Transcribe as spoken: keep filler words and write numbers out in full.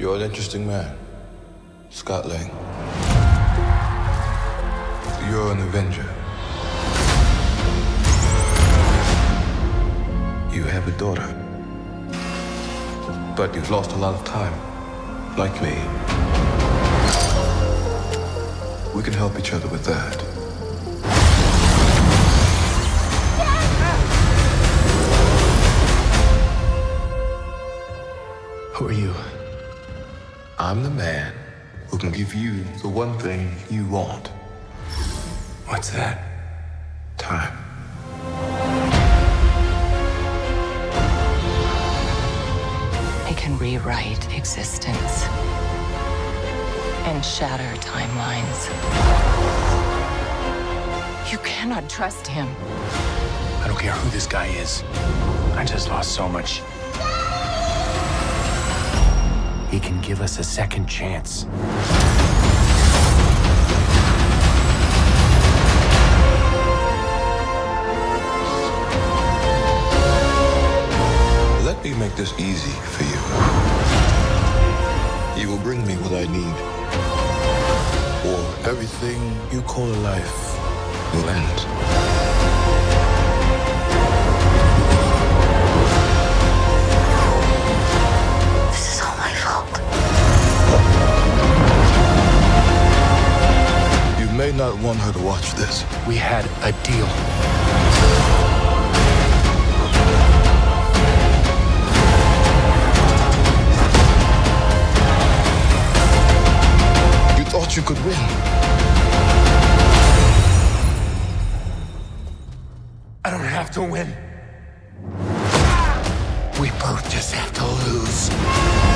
You're an interesting man, Scott Lang. You're an Avenger. You have a daughter, but you've lost a lot of time, like me. We can help each other with that. Who are you? I'm the man who can give you the one thing you want. What's that? Time. I can rewrite existence and shatter timelines. You cannot trust him. I don't care who this guy is. I just lost so much. He can give us a second chance. Let me make this easy for you. You will bring me what I need, or everything you call a life will end. I did not want her to watch this. We had a deal. You thought you could win. I don't have to win. We both just have to lose.